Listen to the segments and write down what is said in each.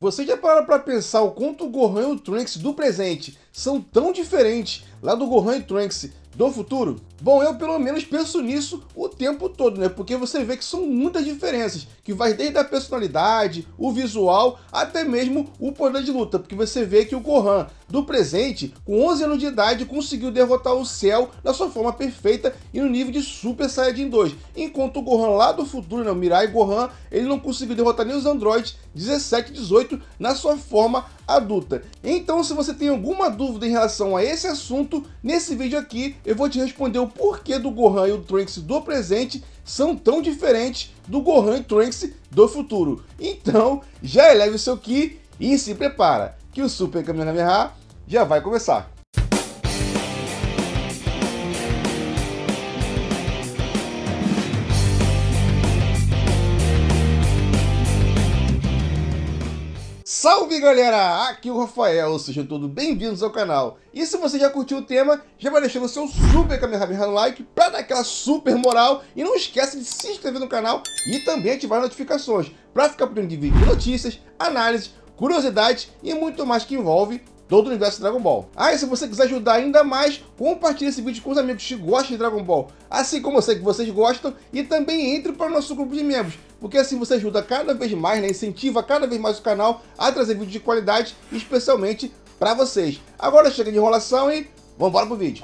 Você já parou pra pensar o quanto o Gohan e o Trunks do presente são tão diferentes lá do Gohan e Trunks do futuro? Bom, eu pelo menos penso nisso o tempo todo, né? Porque você vê que são muitas diferenças, que vai desde a personalidade, o visual, até mesmo o poder de luta. Porque você vê que o Gohan do presente, com 11 anos de idade, conseguiu derrotar o Cell na sua forma perfeita e no nível de Super Saiyajin 2. Enquanto o Gohan lá do futuro, né, o Mirai Gohan, ele não conseguiu derrotar nem os Androids 17 e 18 na sua forma adulta. Então, se você tem alguma dúvida em relação a esse assunto, nesse vídeo aqui eu vou te responder o porquê do Gohan e o Trunks do presente são tão diferentes do Gohan e Trunks do futuro. Então, já eleve o seu Ki e se prepara, que o Super Kamehameha já vai começar. Salve galera, aqui é o Rafael, sejam todos bem-vindos ao canal. E se você já curtiu o tema, já vai deixando o seu super Kamehameha no like para dar aquela super moral. E não esquece de se inscrever no canal e também ativar as notificações para ficar por dentro de vídeos de notícias, análises, curiosidades e muito mais que envolve todo o universo de Dragon Ball. Ah, e se você quiser ajudar ainda mais, compartilhe esse vídeo com os amigos que gostam de Dragon Ball, assim como eu sei que vocês gostam, e também entre para o nosso grupo de membros, porque assim você ajuda cada vez mais, né? Incentiva cada vez mais o canal a trazer vídeos de qualidade, especialmente para vocês. Agora chega de enrolação e vamos embora pro vídeo.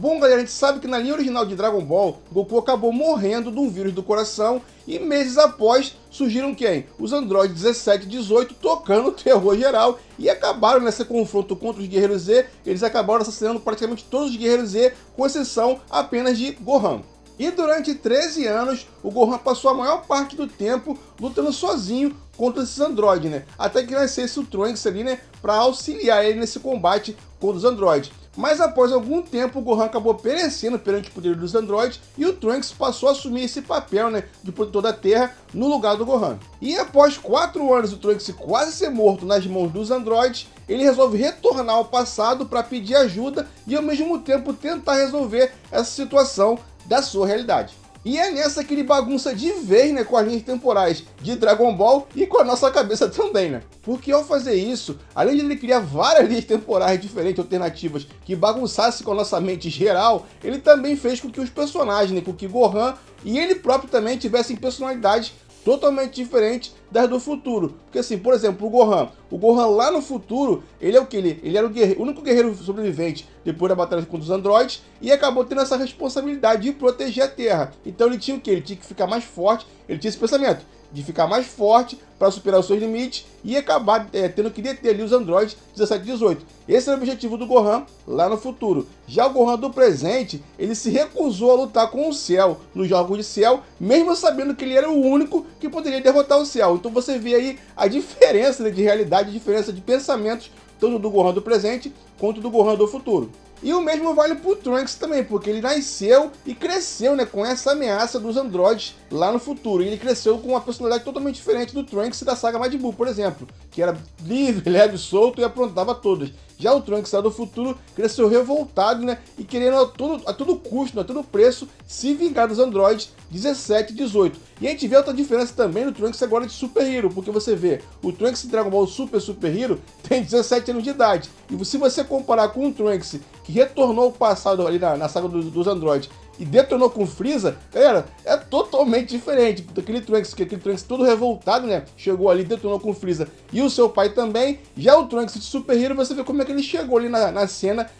Bom galera, a gente sabe que na linha original de Dragon Ball, Goku acabou morrendo de um vírus do coração e meses após surgiram quem? Os Androids 17 e 18 tocando o terror geral e acabaram nesse confronto contra os Guerreiros Z, eles acabaram assassinando praticamente todos os Guerreiros Z, com exceção apenas de Gohan. E durante 13 anos, o Gohan passou a maior parte do tempo lutando sozinho contra esses androides, né? Até que nascesse o Trunks ali, né? Para auxiliar ele nesse combate contra os androides. Mas após algum tempo, o Gohan acabou perecendo perante o poder dos androides e o Trunks passou a assumir esse papel, né, de protetor da Terra no lugar do Gohan. E após 4 anos o Trunks quase ser morto nas mãos dos androides, ele resolve retornar ao passado para pedir ajuda e ao mesmo tempo tentar resolver essa situação da sua realidade. E é nessa que ele bagunça de vez, né, com as linhas temporais de Dragon Ball e com a nossa cabeça também, né? Porque ao fazer isso, além de ele criar várias linhas temporais diferentes, alternativas, que bagunçasse com a nossa mente geral, ele também fez com que os personagens, né, com que Gohan e ele próprio também tivessem personalidades totalmente diferentes das do futuro. Porque assim, por exemplo, o Gohan lá no futuro, ele é o que? Ele era o único guerreiro sobrevivente depois da batalha contra os androides e acabou tendo essa responsabilidade de proteger a Terra. Então ele tinha o que? Ele tinha que ficar mais forte, ele tinha esse pensamento de ficar mais forte para superar os seus limites e acabar tendo que deter ali os androides 17 e 18. Esse era o objetivo do Gohan lá no futuro. Já o Gohan do presente, ele se recusou a lutar com o Cell nos jogos de Cell, mesmo sabendo que ele era o único que poderia derrotar o Cell. Então você vê aí a diferença, né, de realidade, a diferença de pensamentos, tanto do Gohan do presente quanto do Gohan do futuro. E o mesmo vale para o Trunks também, porque ele nasceu e cresceu, né, com essa ameaça dos androides lá no futuro. E ele cresceu com uma personalidade totalmente diferente do Trunks da saga Majin Buu, por exemplo, que era livre, leve, solto e aprontava todas. Já o Trunks lá do futuro cresceu revoltado, né, e querendo a todo custo, a todo preço, se vingar dos androides 17 e 18. E a gente vê outra diferença também no Trunks agora de Super Hero, porque você vê, o Trunks de Dragon Ball Super Super Hero tem 17 anos de idade. E se você comparar com o Trunks, que retornou ao passado ali na saga dos androides, e detonou com o Freeza, galera, é totalmente diferente daquele Trunks, que aquele Trunks todo revoltado, né, chegou ali, detonou com o Freeza e o seu pai também. Já o Trunks de Super Hero, você vê como é que ele chegou ali na cena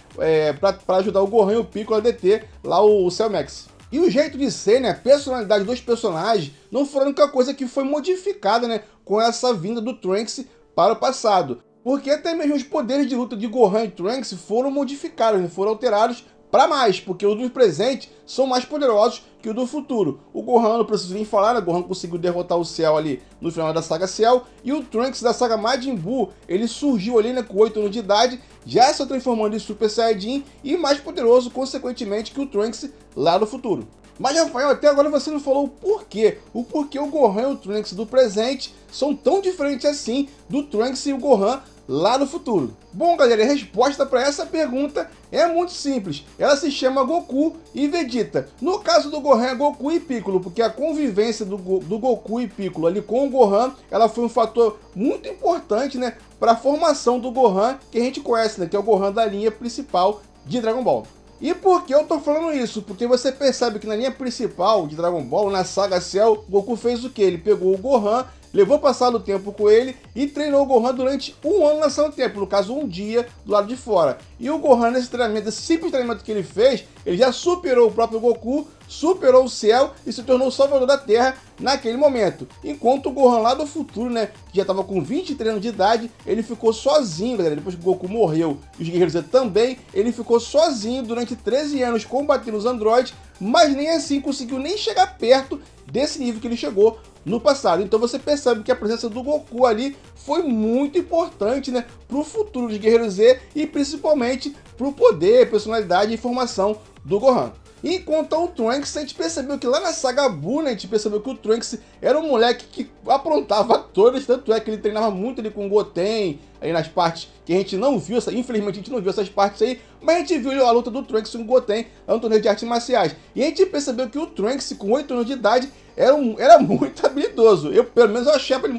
para ajudar o Gohan e o Piccolo a deter lá o Cell Max. E o jeito de ser, né, a personalidade dos personagens não foi a única coisa que foi modificada, né, com essa vinda do Trunks para o passado. Porque até mesmo os poderes de luta de Gohan e Trunks foram modificados, foram alterados para mais, porque os do presente são mais poderosos que o do futuro. O Gohan, não preciso nem falar, né? O Gohan conseguiu derrotar o Cell ali no final da saga Cell, e o Trunks da saga Majin Buu, ele surgiu ali, né, com 8 anos de idade, já se transformando em Super Saiyajin e mais poderoso, consequentemente, que o Trunks lá no futuro. Mas Rafael, até agora você não falou o porquê o Gohan e o Trunks do presente são tão diferentes assim do Trunks e o Gohan lá no futuro? Bom, galera, a resposta para essa pergunta é muito simples. Ela se chama Goku e Vegeta. No caso do Gohan, é Goku e Piccolo, porque a convivência do Goku e Piccolo ali com o Gohan, ela foi um fator muito importante, né, para a formação do Gohan que a gente conhece, né, que é o Gohan da linha principal de Dragon Ball. E por que eu tô falando isso? Porque você percebe que na linha principal de Dragon Ball, na saga Cell, Goku fez o que? Ele pegou o Gohan, levou passado tempo com ele e treinou o Gohan durante um ano na Sala do Tempo, no caso um dia do lado de fora. E o Gohan, nesse treinamento, esse simples treinamento que ele fez, ele já superou o próprio Goku, superou o Cell e se tornou o salvador da Terra naquele momento. Enquanto o Gohan lá do futuro, né, que já estava com 23 anos de idade, ele ficou sozinho, galera. Depois que o Goku morreu e os Guerreiros Z também, ele ficou sozinho durante 13 anos combatendo os Androids, mas nem assim conseguiu nem chegar perto desse nível que ele chegou no passado. Então você percebe que a presença do Goku ali foi muito importante, né, para o futuro de Guerreiro Z e principalmente para o poder, personalidade e formação do Gohan. Enquanto ao Trunks, a gente percebeu que lá na saga Buu, né, a gente percebeu que o Trunks era um moleque que aprontava todas, tanto é que ele treinava muito ali com o Goten, aí nas partes que a gente não viu, infelizmente a gente não viu essas partes aí, mas a gente viu a luta do Trunks com o Goten, um torneio de artes marciais. E a gente percebeu que o Trunks, com 8 anos de idade, era muito habilidoso. Eu, pelo menos,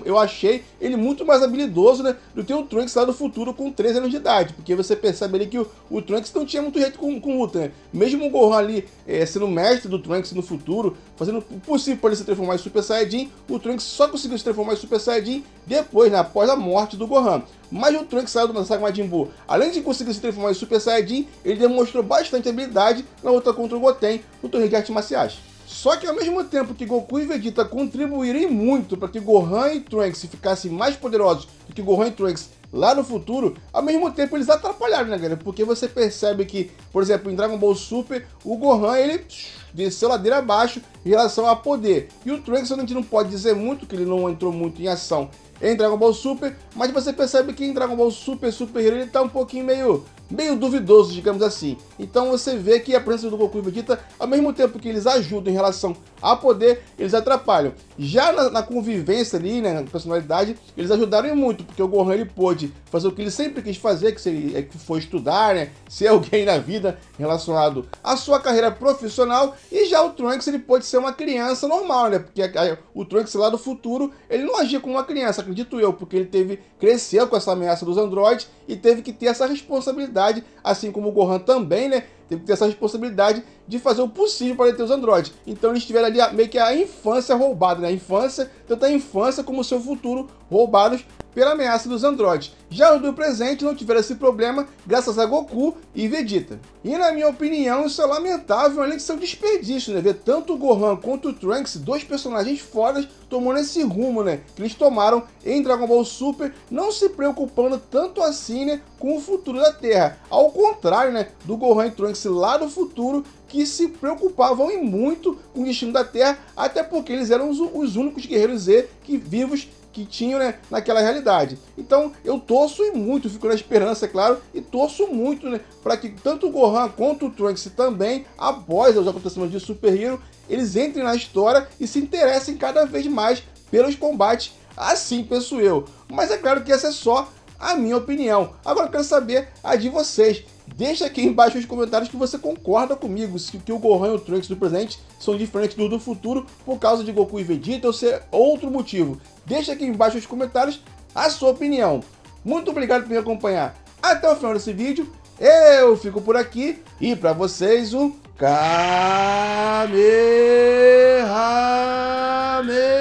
eu achei ele muito mais habilidoso, né, do que o Trunks lá do futuro com 13 anos de idade. Porque você percebe ali que o Trunks não tinha muito jeito com luta, né? Mesmo o Gohan ali sendo mestre do Trunks no futuro, fazendo o possível para ele se transformar em Super Saiyajin, o Trunks só conseguiu se transformar em Super Saiyajin depois, né, após a morte do Gohan. Mas o Trunks saiu da saga Majin Buu, além de conseguir se transformar em Super Saiyajin, ele demonstrou bastante habilidade na luta contra o Goten no torneio de artes marciais. Só que ao mesmo tempo que Goku e Vegeta contribuírem muito para que Gohan e Trunks ficassem mais poderosos do que Gohan e Trunks lá no futuro, ao mesmo tempo eles atrapalharam, né, galera? Porque você percebe que, por exemplo, em Dragon Ball Super, o Gohan, ele desceu ladeira abaixo em relação a poder. E o Trunks, a gente não pode dizer muito, que ele não entrou muito em ação em Dragon Ball Super, mas você percebe que em Dragon Ball Super Super Hero ele está um pouquinho meio duvidoso, digamos assim. Então você vê que a presença do Goku e Vegeta, ao mesmo tempo que eles ajudam em relação a poder, eles atrapalham. Já na convivência ali, né, na personalidade, eles ajudaram muito, porque o Gohan, ele pôde fazer o que ele sempre quis fazer, que foi estudar, né, ser alguém na vida relacionado à sua carreira profissional. E já o Trunks, ele pôde ser uma criança normal, né, porque o Trunks lá do futuro, ele não agia como uma criança, acredito eu, porque ele cresceu com essa ameaça dos androides e teve que ter essa responsabilidade, assim como o Gohan também, né, teve que ter essa responsabilidade de fazer o possível para deter os androides. Então eles tiveram ali meio que a infância roubada, né, a infância, tanto a infância como o seu futuro roubados pela ameaça dos androides. Já os do presente não tiveram esse problema graças a Goku e Vegeta. E na minha opinião isso é lamentável, além de ser um desperdício, né, ver tanto o Gohan quanto o Trunks, dois personagens fodas, tomando esse rumo, né, que eles tomaram em Dragon Ball Super, não se preocupando tanto assim, né, com o futuro da Terra. Ao contrário, né, do Gohan e Trunks lá do futuro, que se preocupavam e muito com o destino da Terra, até porque eles eram os únicos guerreiros Z vivos que tinham, né, naquela realidade. Então eu torço e muito, fico na esperança, é claro, e torço muito, né, para que tanto o Gohan quanto o Trunks também, após os acontecimentos de Super Hero, eles entrem na história e se interessem cada vez mais pelos combates, assim penso eu. Mas é claro que essa é só a minha opinião. Agora eu quero saber a de vocês. Deixa aqui embaixo nos comentários que você concorda comigo, se que o Gohan e o Trunks do presente são diferentes do futuro por causa de Goku e Vegeta ou ser outro motivo. Deixa aqui embaixo nos comentários a sua opinião. Muito obrigado por me acompanhar até o final desse vídeo. Eu fico por aqui e para vocês o Kamehameha.